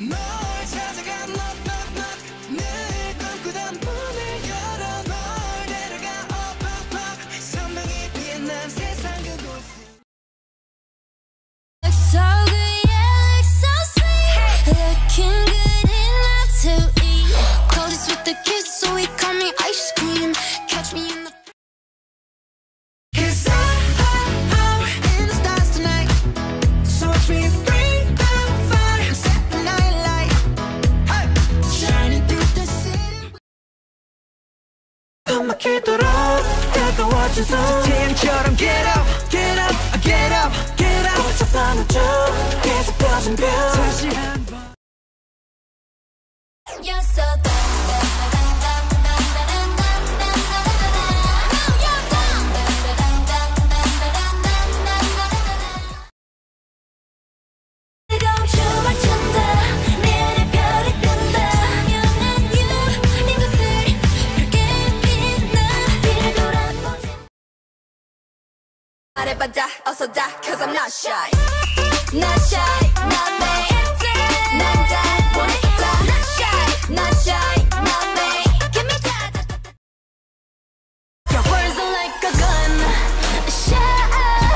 널 찾아가 knock 늘 꿈꾸던 문을 열어 널 데려가 up 선명히 빛난 난 세상 그곳에 Look so good, yeah, look so sweet Looking good enough to eat Cold is with the kiss, so he call me ice cream Catch me in the Cause I'm out in the stars tonight So watch me free 막히도록 뜨거워진 손 지금처럼 get up, get up, get up, get up 꽃처럼 웃죠 계속 꺼진 별 다시 한번 You're so bad But die, also die, cause I'm not shy. Not shy, not me. Not die, wanna die. Not shy, not shy, not me. Give me that. Your words are like a gun, a shot.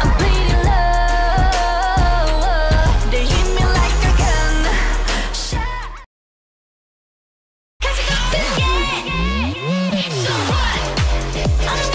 I'm bleeding love. They hit me like a gun, shot. Cause you got to get it. So what? I'm not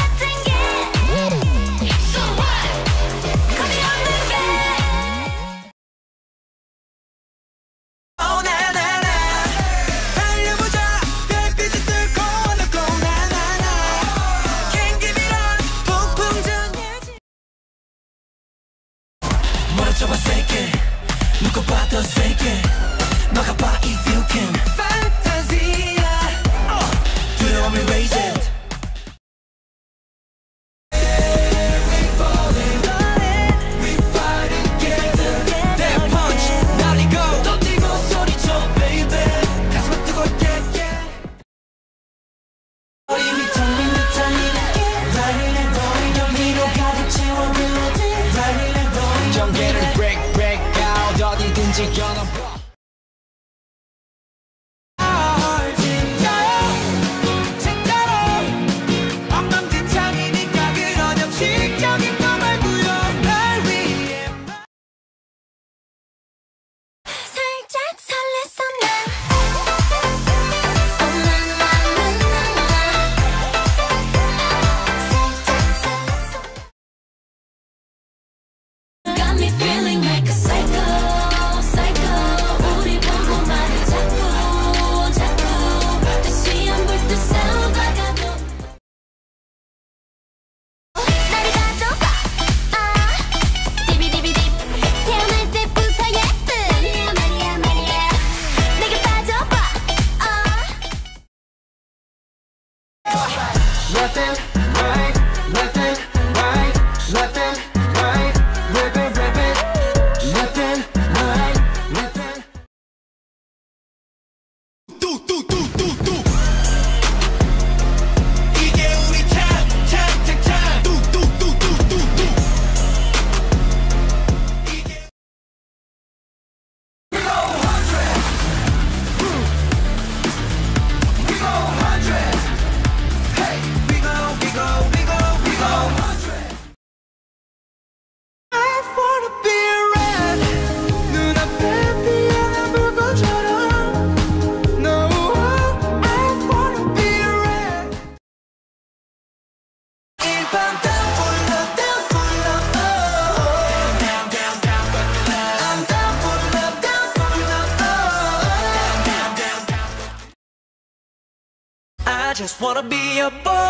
I just wanna be a boy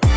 Boy.